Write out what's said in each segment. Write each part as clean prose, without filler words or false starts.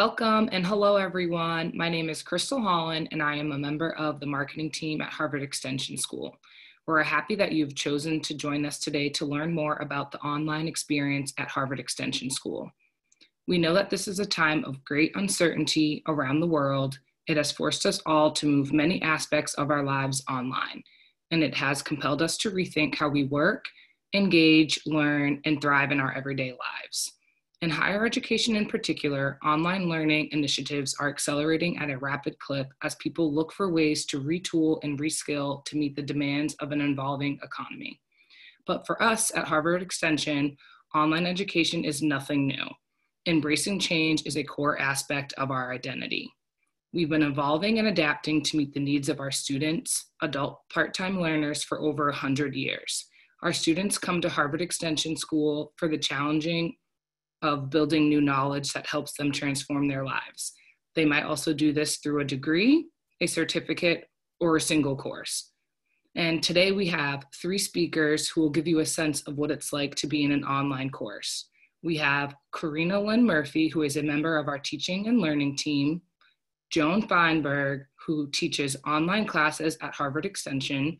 Welcome and hello everyone. My name is Crystal Holland and I am a member of the marketing team at Harvard Extension School. We're happy that you've chosen to join us today to learn more about the online experience at Harvard Extension School. We know that this is a time of great uncertainty around the world. It has forced us all to move many aspects of our lives online, and it has compelled us to rethink how we work, engage, learn, and thrive in our everyday lives. In higher education in particular, online learning initiatives are accelerating at a rapid clip as people look for ways to retool and reskill to meet the demands of an evolving economy. But for us at Harvard Extension, online education is nothing new. Embracing change is a core aspect of our identity. We've been evolving and adapting to meet the needs of our students, adult part-time learners, for over 100 years. Our students come to Harvard Extension School for the challenging of building new knowledge that helps them transform their lives. They might also do this through a degree, a certificate, or a single course. And today we have three speakers who will give you a sense of what it's like to be in an online course. We have Karina Lin-Murphy, who is a member of our teaching and learning team, Joan Feinberg, who teaches online classes at Harvard Extension,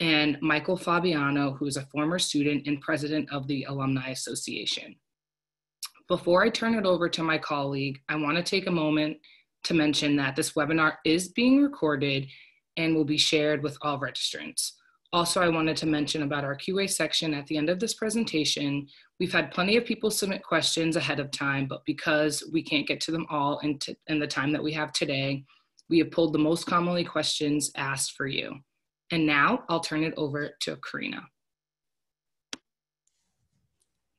and Michael Fabiano, who is a former student and president of the Alumni Association. Before I turn it over to my colleague, I want to take a moment to mention that this webinar is being recorded and will be shared with all registrants. Also, I wanted to mention about our QA section at the end of this presentation. We've had plenty of people submit questions ahead of time, but because we can't get to them all in the time that we have today, we have pulled the most commonly questions asked for you. And now I'll turn it over to Karina.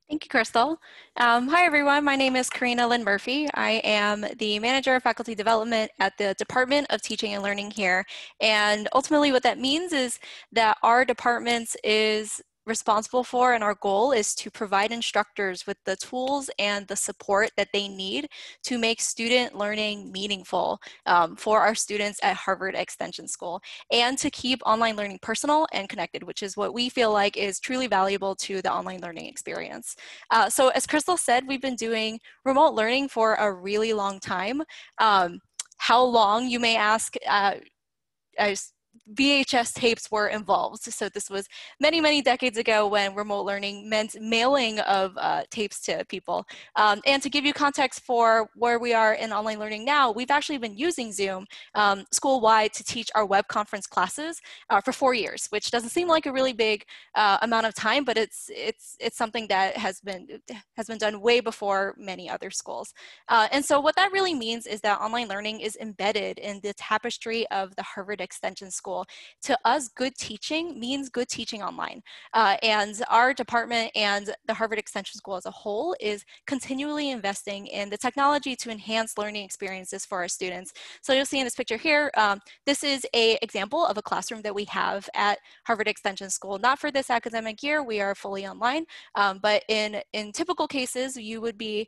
Thank you, Crystal. Hi, everyone. My name is Karina Lin-Murphy. I am the Manager of Faculty Development at the Department of Teaching and Learning here. And ultimately what that means is that our department is responsible for, and our goal is to provide instructors with the tools and the support that they need to make student learning meaningful for our students at Harvard Extension School, and to keep online learning personal and connected, which is what we feel like is truly valuable to the online learning experience. So as Crystal said, we've been doing remote learning for a really long time. How long, you may ask, VHS tapes were involved. So this was many, many decades ago when remote learning meant mailing of tapes to people. And to give you context for where we are in online learning now, we've actually been using Zoom school-wide to teach our web conference classes for 4 years, which doesn't seem like a really big amount of time, but it's something that has been done way before many other schools. And so what that really means is that online learning is embedded in the tapestry of the Harvard Extension School. To us, good teaching means good teaching online. And our department and the Harvard Extension School as a whole is continually investing in the technology to enhance learning experiences for our students. So you'll see in this picture here, this is an example of a classroom that we have at Harvard Extension School. Not for this academic year, we are fully online, but in typical cases, you would be,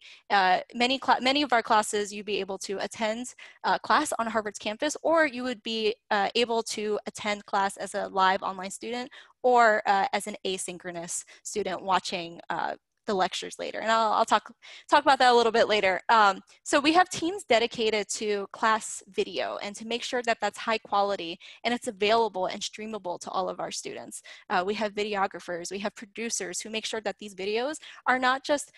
many of our classes, you'd be able to attend class on Harvard's campus, or you would be able to attend class as a live online student or as an asynchronous student watching the lectures later. And I'll talk about that a little bit later. So we have teams dedicated to class video and to make sure that that's high quality and it's available and streamable to all of our students. We have videographers, we have producers who make sure that these videos are not just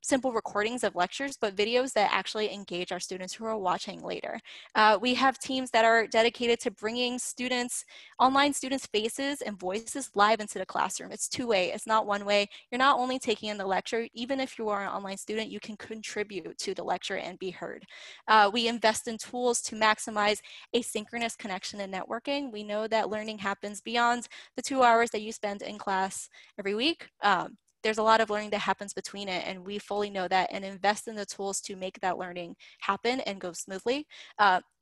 simple recordings of lectures, but videos that actually engage our students who are watching later. We have teams that are dedicated to bringing students, online students' faces and voices live into the classroom. It's two-way, it's not one-way. You're not only taking in the lecture, even if you are an online student, you can contribute to the lecture and be heard. We invest in tools to maximize asynchronous connection and networking. We know that learning happens beyond the 2 hours that you spend in class every week. There's a lot of learning that happens between it, and we fully know that and invest in the tools to make that learning happen and go smoothly.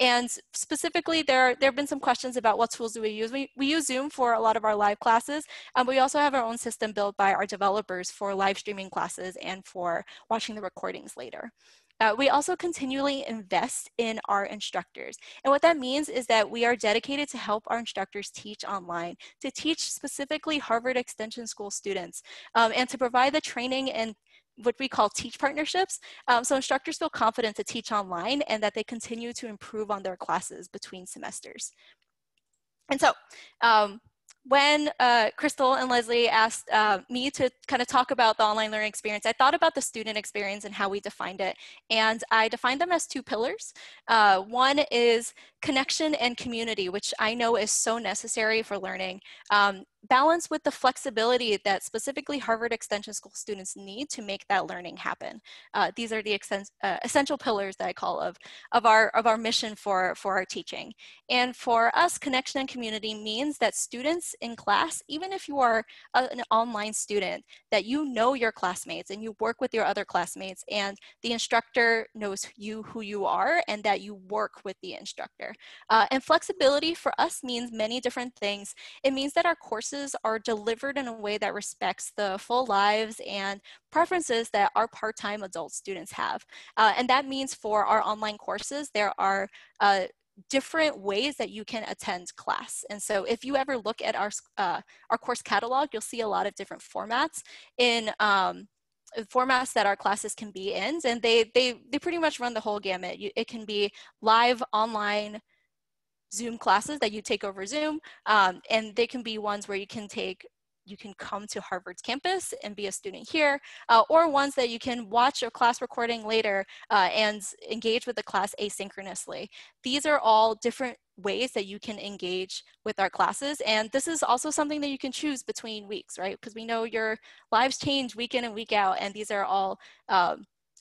And specifically, there have been some questions about what tools do we use. We use Zoom for a lot of our live classes, but we also have our own system built by our developers for live streaming classes and for watching the recordings later. We also continually invest in our instructors. And what that means is that we are dedicated to help our instructors teach online, to teach specifically Harvard Extension School students, and to provide the training and what we call teach partnerships. So instructors feel confident to teach online and that they continue to improve on their classes between semesters. And so when Crystal and Leslie asked me to kind of talk about the online learning experience, I thought about the student experience and how we defined it. And I defined them as two pillars. One is connection and community, which I know is so necessary for learning. Balance with the flexibility that specifically Harvard Extension School students need to make that learning happen. These are the essential pillars that I call of our mission for our teaching. And for us, connection and community means that students in class, even if you are an online student, that you know your classmates and you work with your other classmates, and the instructor knows you, who you are, and that you work with the instructor. And flexibility for us means many different things. It means that our courses are delivered in a way that respects the full lives and preferences that our part-time adult students have. And that means for our online courses, there are different ways that you can attend class. And so if you ever look at our course catalog, you'll see a lot of different formats in formats that our classes can be in. And they pretty much run the whole gamut. It can be live, online, Zoom classes that you take over Zoom, and they can be ones where you can come to Harvard's campus and be a student here, or ones that you can watch a class recording later and engage with the class asynchronously. These are all different ways that you can engage with our classes, and this is also something that you can choose between weeks, right? Because we know your lives change week in and week out, and these are all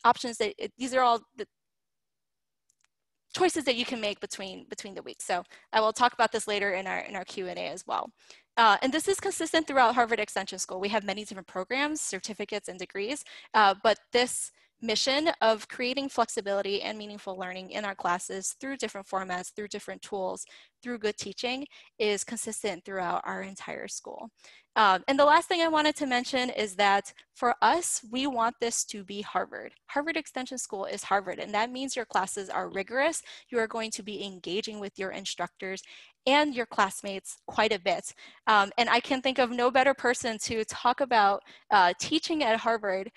options that choices that you can make between the weeks. So I will talk about this later in our Q&A as well. And this is consistent throughout Harvard Extension School. We have many different programs, certificates, and degrees, but this mission of creating flexibility and meaningful learning in our classes through different formats, through different tools, through good teaching is consistent throughout our entire school. And the last thing I wanted to mention is that for us, we want this to be Harvard. Harvard Extension School is Harvard, and that means your classes are rigorous. You are going to be engaging with your instructors and your classmates quite a bit. And I can think of no better person to talk about teaching at Harvard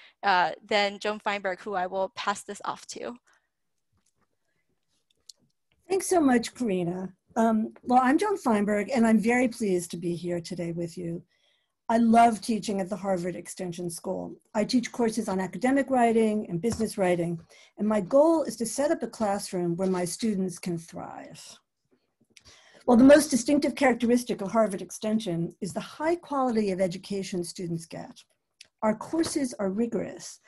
than Joan Feinberg, who I will pass this off to. Thanks so much, Karina. Well, I'm Joan Feinberg, and I'm very pleased to be here today with you. I love teaching at the Harvard Extension School. I teach courses on academic writing and business writing, and my goal is to set up a classroom where my students can thrive. Well, the most distinctive characteristic of Harvard Extension is the high quality of education students get. Our courses are rigorous.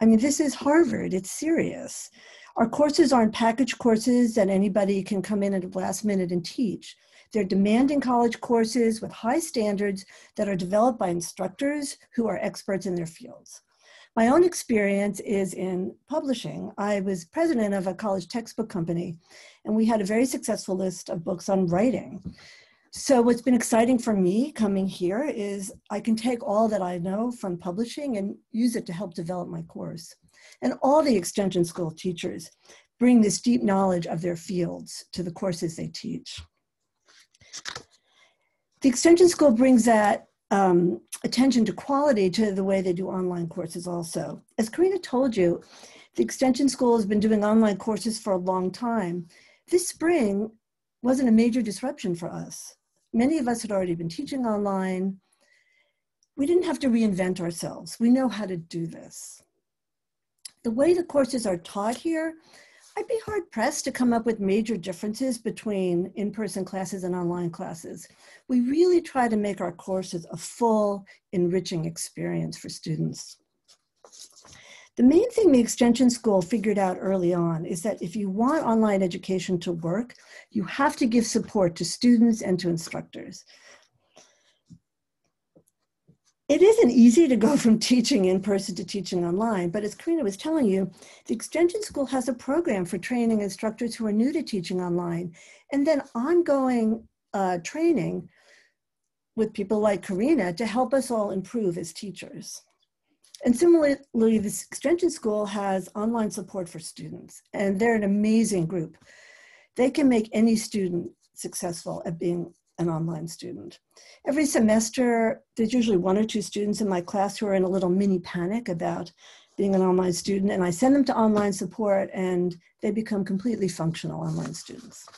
I mean, this is Harvard, it's serious. Our courses aren't packaged courses that anybody can come in at the last minute and teach. They're demanding college courses with high standards that are developed by instructors who are experts in their fields. My own experience is in publishing. I was president of a college textbook company, and we had a very successful list of books on writing. So what's been exciting for me coming here is I can take all that I know from publishing and use it to help develop my course. And all the Extension School teachers bring this deep knowledge of their fields to the courses they teach. The Extension School brings that attention to quality to the way they do online courses also. As Karina told you, the Extension School has been doing online courses for a long time. This spring wasn't a major disruption for us. Many of us had already been teaching online. We didn't have to reinvent ourselves. We know how to do this. The way the courses are taught here, I'd be hard-pressed to come up with major differences between in-person classes and online classes. We really try to make our courses a full, enriching experience for students. The main thing the Extension School figured out early on is that if you want online education to work, you have to give support to students and to instructors. It isn't easy to go from teaching in person to teaching online, but as Karina was telling you, the Extension School has a program for training instructors who are new to teaching online, and then ongoing training with people like Karina to help us all improve as teachers. And similarly, the Extension School has online support for students, and they're an amazing group. They can make any student successful at being an online student. Every semester, there's usually one or two students in my class who are in a little mini panic about being an online student, and I send them to online support and they become completely functional online students.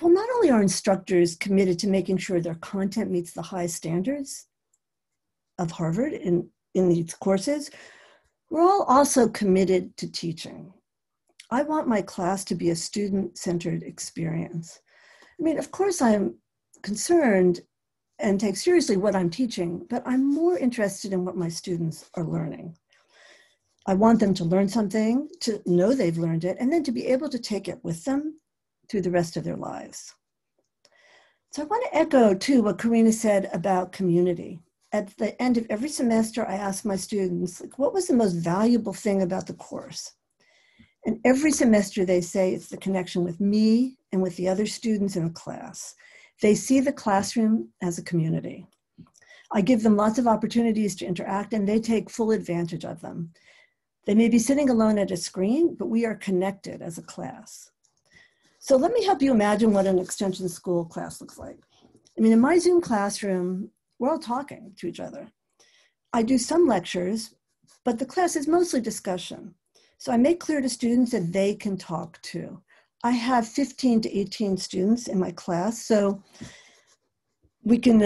Well, not only are instructors committed to making sure their content meets the high standards of Harvard in these courses, we're all also committed to teaching. I want my class to be a student-centered experience. I mean, of course I'm concerned and take seriously what I'm teaching, but I'm more interested in what my students are learning. I want them to learn something, to know they've learned it, and then to be able to take it with them through the rest of their lives. So I want to echo too what Karina said about community. At the end of every semester, I ask my students, like, what was the most valuable thing about the course? And every semester they say it's the connection with me and with the other students in the class. They see the classroom as a community. I give them lots of opportunities to interact and they take full advantage of them. They may be sitting alone at a screen, but we are connected as a class. So let me help you imagine what an extension school class looks like. I mean, in my Zoom classroom, we're all talking to each other. I do some lectures, but the class is mostly discussion. So I make clear to students that they can talk too. I have 15 to 18 students in my class, so we can,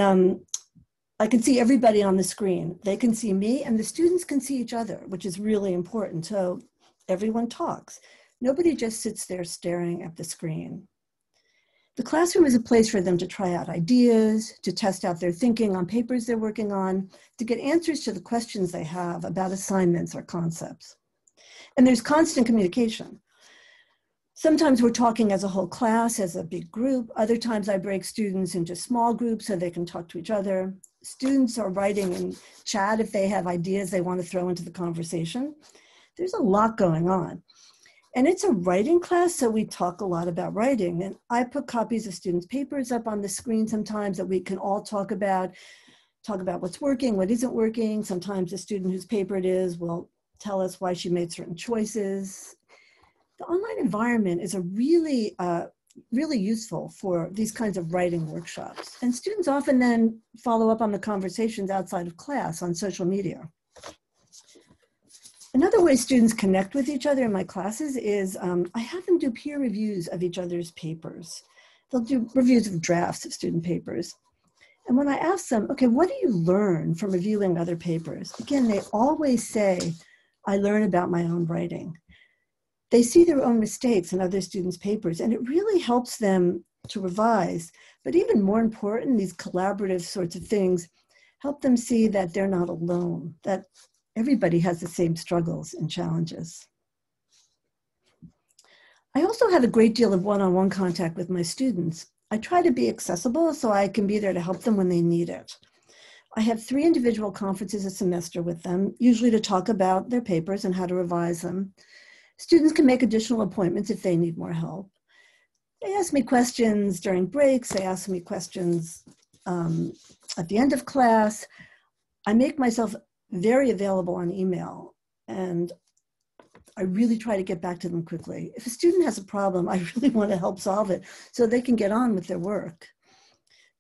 I can see everybody on the screen. They can see me and the students can see each other, which is really important. So everyone talks. Nobody just sits there staring at the screen. The classroom is a place for them to try out ideas, to test out their thinking on papers they're working on, to get answers to the questions they have about assignments or concepts. And there's constant communication. Sometimes we're talking as a whole class, as a big group. Other times I break students into small groups so they can talk to each other. Students are writing in chat if they have ideas they want to throw into the conversation. There's a lot going on. And it's a writing class, so we talk a lot about writing. And I put copies of students' papers up on the screen sometimes that we can all talk about what's working, what isn't working. Sometimes the student whose paper it is will tell us why she made certain choices. The online environment is a really, really useful for these kinds of writing workshops. And students often then follow up on the conversations outside of class on social media. Another way students connect with each other in my classes is I have them do peer reviews of each other's papers. They'll do reviews of drafts of student papers. And when I ask them, okay, what do you learn from reviewing other papers? Again, they always say, I learn about my own writing. They see their own mistakes in other students' papers, and it really helps them to revise. But even more important, these collaborative sorts of things help them see that they're not alone, that everybody has the same struggles and challenges. I also have a great deal of one-on-one contact with my students. I try to be accessible so I can be there to help them when they need it. I have 3 individual conferences a semester with them, usually to talk about their papers and how to revise them. Students can make additional appointments if they need more help. They ask me questions during breaks. They ask me questions at the end of class. I make myself very available on email and I really try to get back to them quickly. If a student has a problem, I really want to help solve it so they can get on with their work.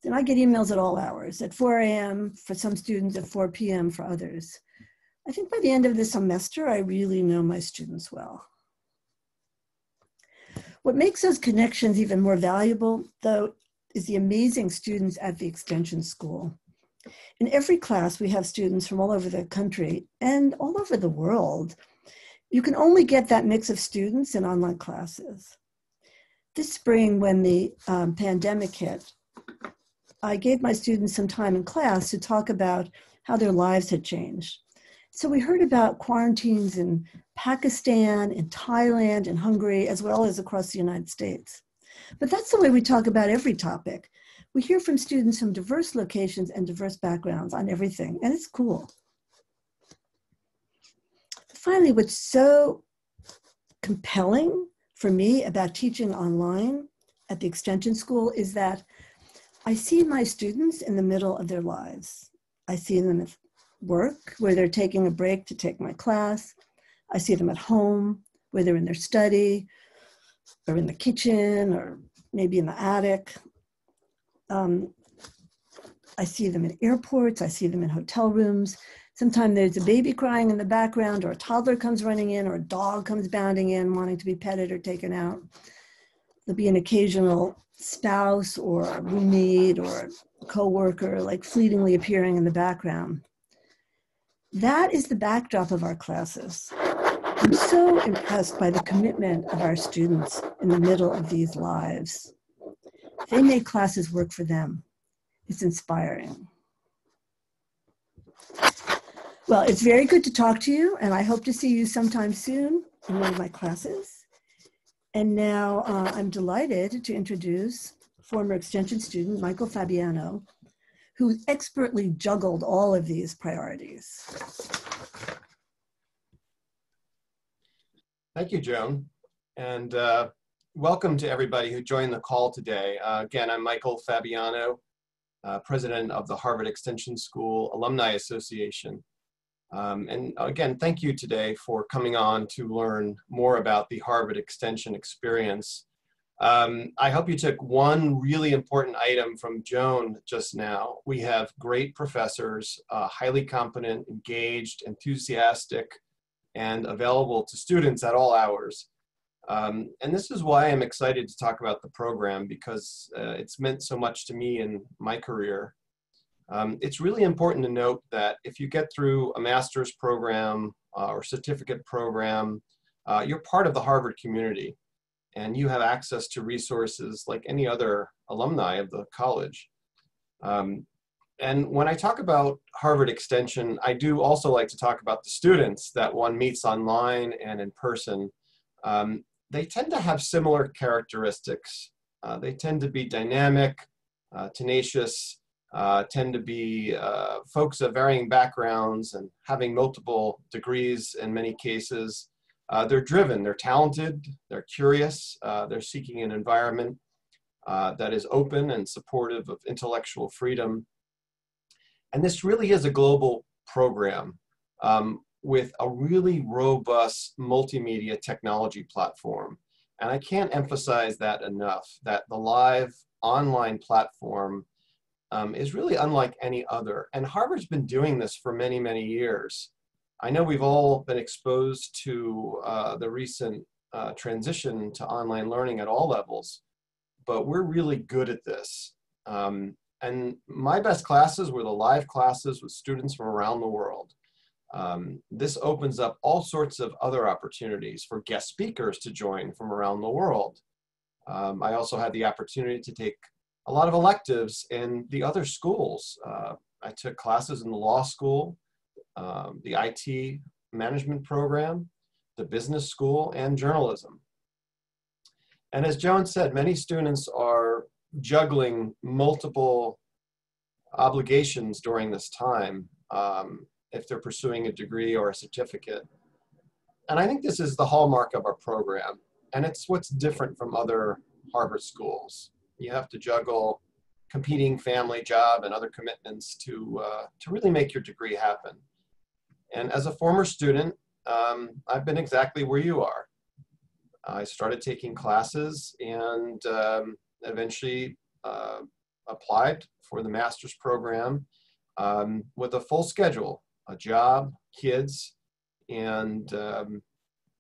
Then I get emails at all hours, at 4 a.m. for some students, at 4 p.m. for others. I think by the end of the semester, I really know my students well. What makes those connections even more valuable, though, is the amazing students at the Extension School. In every class, we have students from all over the country and all over the world. You can only get that mix of students in online classes. This spring, when the pandemic hit, I gave my students some time in class to talk about how their lives had changed. So we heard about quarantines in Pakistan, in Thailand, in Hungary, as well as across the United States. But that's the way we talk about every topic. We hear from students from diverse locations and diverse backgrounds on everything, and it's cool. Finally, what's so compelling for me about teaching online at the Extension School is that I see my students in the middle of their lives. I see them at work, where they're taking a break to take my class. I see them at home, where they're in their study, or in the kitchen, or maybe in the attic. I see them in airports, I see them in hotel rooms. Sometimes there's a baby crying in the background, or a toddler comes running in, or a dog comes bounding in wanting to be petted or taken out. There'll be an occasional spouse or a roommate or a coworker like fleetingly appearing in the background. That is the backdrop of our classes. I'm so impressed by the commitment of our students in the middle of these lives. They make classes work for them. It's inspiring. Well, it's very good to talk to you, and I hope to see you sometime soon in one of my classes. And now I'm delighted to introduce former Extension student Michael Fabiano, who expertly juggled all of these priorities. Thank you, Joan, and welcome to everybody who joined the call today. Again, I'm Michael Fabiano, president of the Harvard Extension School Alumni Association. And again, thank you today for coming on to learn more about the Harvard Extension experience. I hope you took one really important item from Joan just now. We have great professors, highly competent, engaged, enthusiastic, and available to students at all hours. And this is why I'm excited to talk about the program, because it's meant so much to me in my career. It's really important to note that if you get through a master's program or certificate program, you're part of the Harvard community, and you have access to resources like any other alumni of the college. And when I talk about Harvard Extension, I do also like to talk about the students that one meets online and in person. They tend to have similar characteristics. They tend to be dynamic, tenacious, tend to be folks of varying backgrounds and having multiple degrees in many cases. They're driven, they're talented, they're curious, they're seeking an environment that is open and supportive of intellectual freedom. And this really is a global program with a really robust multimedia technology platform. And I can't emphasize that enough, that the live online platform is really unlike any other. And Harvard's been doing this for many, many years. I know we've all been exposed to the recent transition to online learning at all levels, but we're really good at this. And my best classes were the live classes with students from around the world. This opens up all sorts of other opportunities for guest speakers to join from around the world. I also had the opportunity to take a lot of electives in the other schools. I took classes in the law school, the IT management program, the business school, and journalism. And as Joan said, many students are juggling multiple obligations during this time if they're pursuing a degree or a certificate. And I think this is the hallmark of our program, and it's what's different from other Harvard schools. You have to juggle competing family, job, and other commitments to really make your degree happen. And as a former student, I've been exactly where you are. I started taking classes and eventually applied for the master's program with a full schedule, a job, kids, and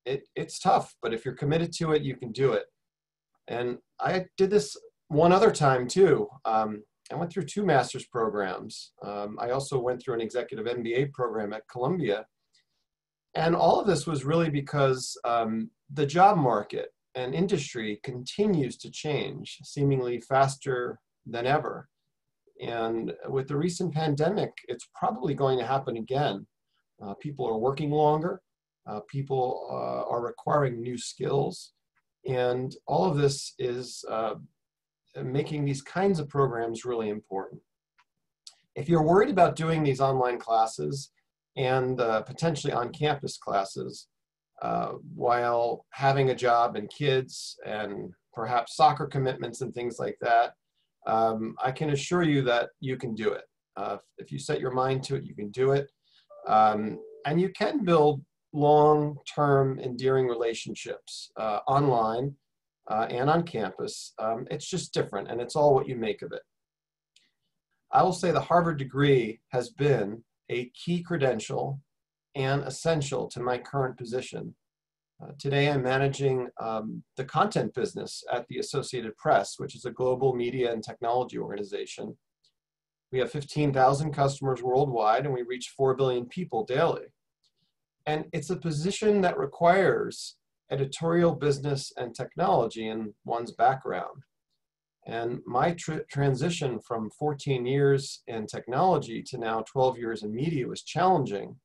it's tough, but if you're committed to it, you can do it. And I did this one other time too. I went through two master's programs. I also went through an executive MBA program at Columbia. And all of this was really because the job market and industry continues to change seemingly faster than ever. And with the recent pandemic, it's probably going to happen again. People are working longer. People are requiring new skills. And all of this is making these kinds of programs really important. If you're worried about doing these online classes and potentially on-campus classes, while having a job and kids and perhaps soccer commitments and things like that, I can assure you that you can do it. If you set your mind to it, you can do it. And you can build long-term endearing relationships online and on campus. It's just different, and it's all what you make of it. I will say the Harvard degree has been a key credential and essential to my current position. Today I'm managing the content business at the Associated Press, which is a global media and technology organization. We have 15,000 customers worldwide, and we reach 4 billion people daily. And it's a position that requires editorial, business, and technology in one's background. And my transition from 14 years in technology to now 12 years in media was challenging,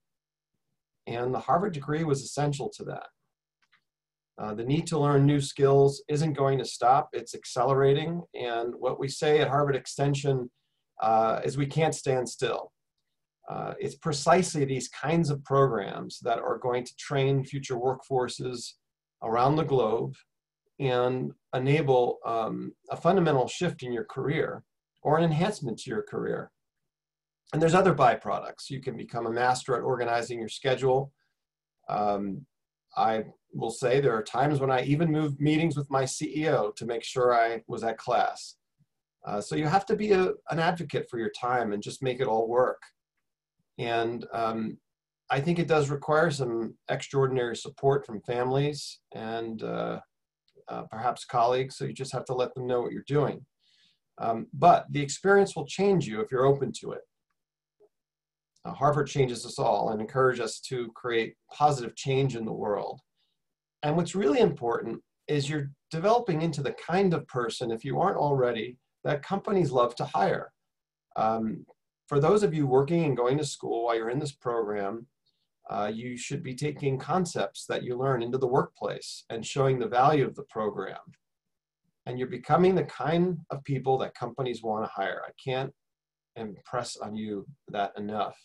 and the Harvard degree was essential to that. The need to learn new skills isn't going to stop. It's accelerating, and what we say at Harvard Extension is we can't stand still. It's precisely these kinds of programs that are going to train future workforces around the globe and enable a fundamental shift in your career or an enhancement to your career. And there's other byproducts. You can become a master at organizing your schedule. I will say there are times when I even moved meetings with my CEO to make sure I was at class. So you have to be an advocate for your time and just make it all work. And I think it does require some extraordinary support from families and perhaps colleagues, so you just have to let them know what you're doing. But the experience will change you if you're open to it. Harvard changes us all and encourages us to create positive change in the world. And what's really important is you're developing into the kind of person, if you aren't already, that companies love to hire. For those of you working and going to school while you're in this program, you should be taking concepts that you learn into the workplace and showing the value of the program. And you're becoming the kind of people that companies want to hire. I can't impress on you that enough.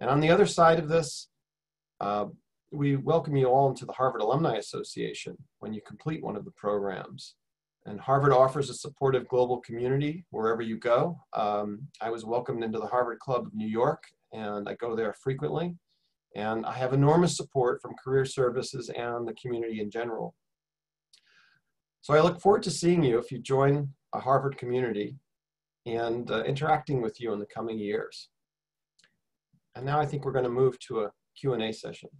And on the other side of this, we welcome you all into the Harvard Alumni Association when you complete one of the programs. And Harvard offers a supportive global community wherever you go. I was welcomed into the Harvard Club of New York, and I go there frequently. And I have enormous support from career services and the community in general. So I look forward to seeing you if you join a Harvard community and interacting with you in the coming years. And now I think we're going to move to a Q&A session.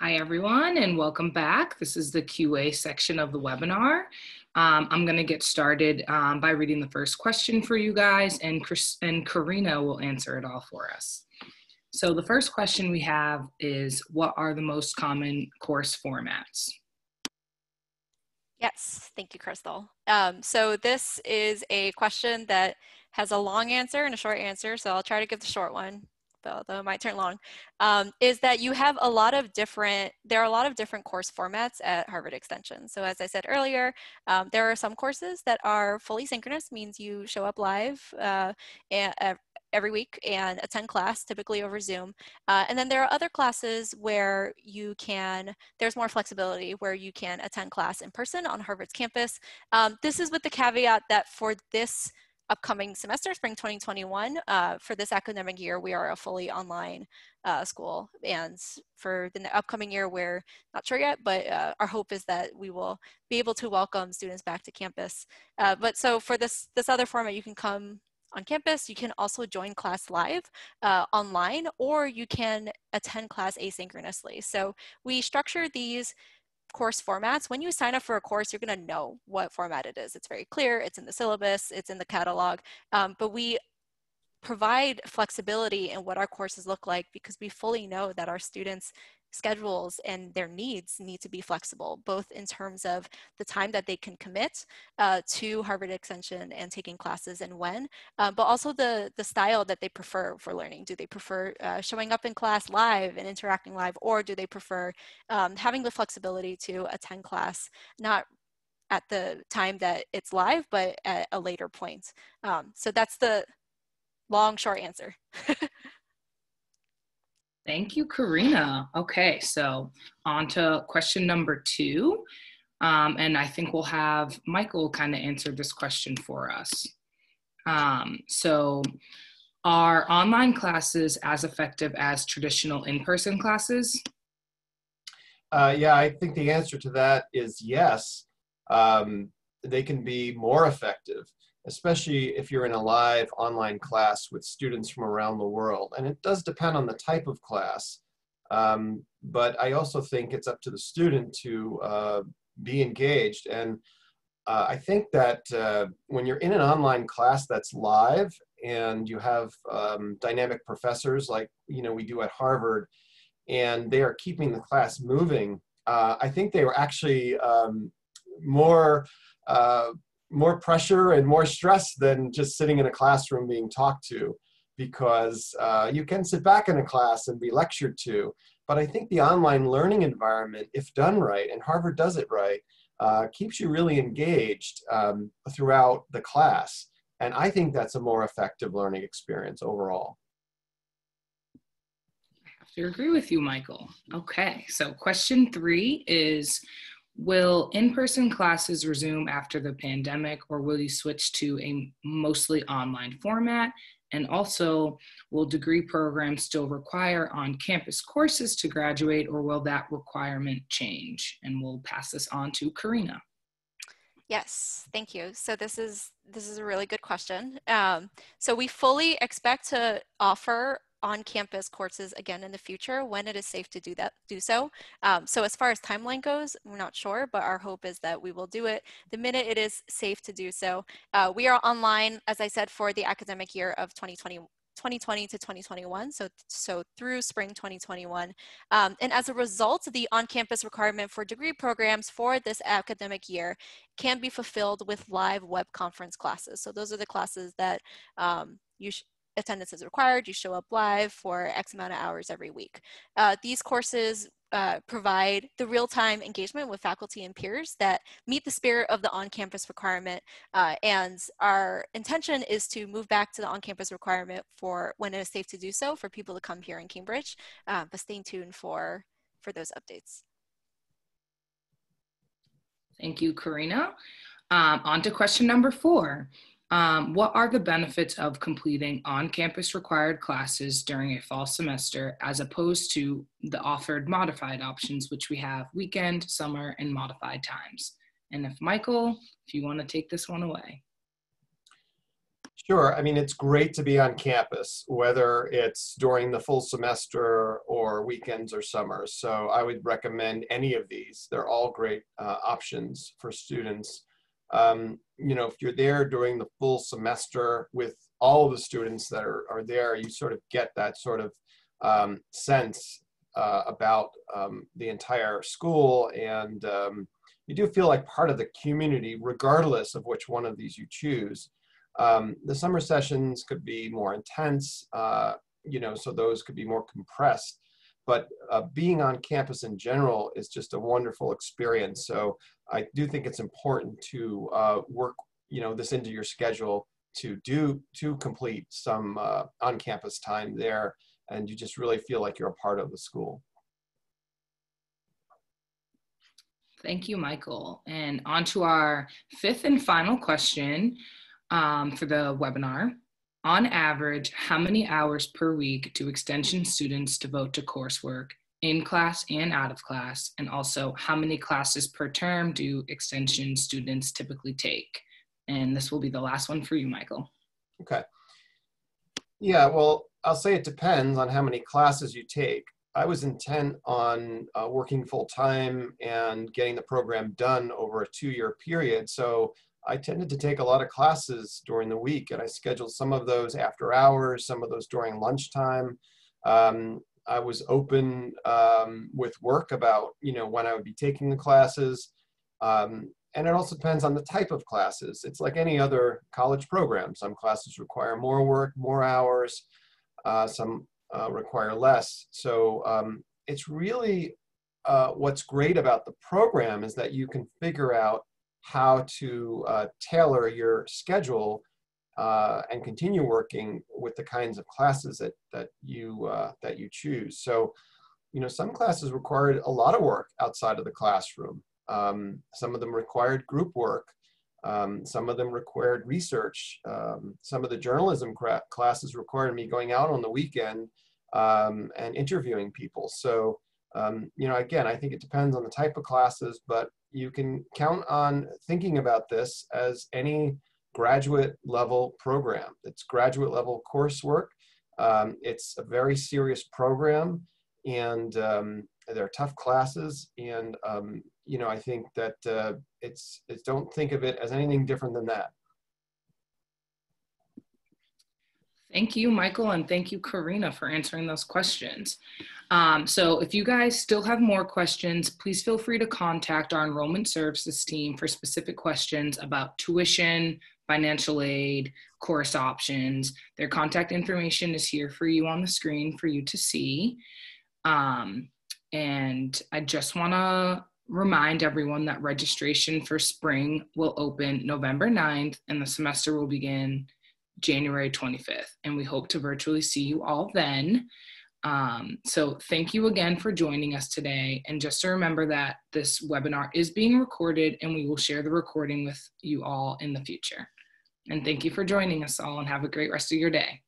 Hi, everyone, and welcome back. This is the QA section of the webinar. I'm going to get started by reading the first question for you guys, and Karina will answer it all for us. So the first question we have is, what are the most common course formats? Yes, thank you, Crystal. So this is a question that has a long answer and a short answer, so I'll try to give the short one, Though it might turn long, is that you have a lot of different, there are a lot of different course formats at Harvard Extension. So as I said earlier, there are some courses that are fully synchronous, means you show up live every week and attend class, typically over Zoom. And then there are other classes where you can, there's more flexibility where you can attend class in person on Harvard's campus. This is with the caveat that for this upcoming semester, spring 2021, for this academic year, we are a fully online school. And for the upcoming year, we're not sure yet, but our hope is that we will be able to welcome students back to campus. But so for this other format, you can come on campus, you can also join class live online, or you can attend class asynchronously. So we structure these course formats. When you sign up for a course, you're going to know what format it is. It's very clear. It's in the syllabus. It's in the catalog. But we provide flexibility in what our courses look like because we fully know that our students' schedules and their needs need to be flexible, both in terms of the time that they can commit to Harvard Extension and taking classes and when, but also the style that they prefer for learning. Do they prefer showing up in class live and interacting live, or do they prefer having the flexibility to attend class, not at the time that it's live, but at a later point? So that's the long, short answer. Thank you, Karina. Okay, so on to question number two. And I think we'll have Michael kind of answer this question for us. So are online classes as effective as traditional in-person classes? Yeah, I think the answer to that is yes. They can be more effective, especially if you're in a live online class with students from around the world. And it does depend on the type of class. But I also think it's up to the student to be engaged. And I think that when you're in an online class that's live and you have dynamic professors like, we do at Harvard, and they are keeping the class moving, I think they were actually more pressure and more stress than just sitting in a classroom being talked to, because you can sit back in a class and be lectured to. But I think the online learning environment, if done right, and Harvard does it right, keeps you really engaged throughout the class. And I think that's a more effective learning experience overall. I have to agree with you, Michael. Okay, so question 3 is, will in-person classes resume after the pandemic, or will you switch to a mostly online format? And also, will degree programs still require on-campus courses to graduate, or will that requirement change? And we'll pass this on to Karina. Yes, thank you. So this is a really good question. So we fully expect to offer on-campus courses again in the future when it is safe to do so. So as far as timeline goes, we're not sure, but our hope is that we will do it the minute it is safe to do so. We are online, as I said, for the academic year of 2020 to 2021, so through spring 2021. And as a result, the on-campus requirement for degree programs for this academic year can be fulfilled with live web conference classes. So those are the classes that attendance is required, you show up live for X amount of hours every week. These courses provide the real-time engagement with faculty and peers that meet the spirit of the on-campus requirement, and our intention is to move back to the on-campus requirement for when it is safe to do so for people to come here in Cambridge, but stay tuned for those updates. Thank you, Karina. On to question number 4. What are the benefits of completing on-campus required classes during a fall semester as opposed to the offered modified options, which we have weekend, summer, and modified times? And if Michael, if you want to take this one away. Sure. I mean, it's great to be on campus, whether it's during the full semester or weekends or summer. So I would recommend any of these. They're all great options for students. If you're there during the full semester with all of the students that are there, you sort of get that sort of sense about the entire school, and you do feel like part of the community regardless of which one of these you choose. The summer sessions could be more intense, so those could be more compressed. But being on campus in general is just a wonderful experience. So I do think it's important to work, this into your schedule to complete some on-campus time there, and you just really feel like you're a part of the school. Thank you, Michael. And on to our 5th and final question for the webinar. On average, how many hours per week do extension students devote to coursework in class and out of class? And also, how many classes per term do extension students typically take? And this will be the last one for you, Michael. Okay. Yeah, well, I'll say it depends on how many classes you take. I was intent on working full-time and getting the program done over a 2-year period. So I tended to take a lot of classes during the week, and I scheduled some of those after hours, some of those during lunchtime. I was open with work about, when I would be taking the classes. And it also depends on the type of classes. It's like any other college program. Some classes require more work, more hours. Some require less. So it's really what's great about the program is that you can figure out how to tailor your schedule and continue working with the kinds of classes that you choose. So, some classes required a lot of work outside of the classroom. Some of them required group work. Some of them required research. Some of the journalism classes required me going out on the weekend and interviewing people. So You know, again, I think it depends on the type of classes, but you can count on thinking about this as any graduate level program. It's graduate level coursework. It's a very serious program, and they're tough classes. And you know, I think that it's don't think of it as anything different than that. Thank you, Michael, and thank you, Karina, for answering those questions. So if you guys still have more questions, please feel free to contact our enrollment services team for specific questions about tuition, financial aid, course options. Their contact information is here for you on the screen for you to see. And I just want to remind everyone that registration for spring will open November 9th, and the semester will begin January 25th, and we hope to virtually see you all then. So thank you again for joining us today, and just to remember that this webinar is being recorded, and we will share the recording with you all in the future. And thank you for joining us all, and have a great rest of your day.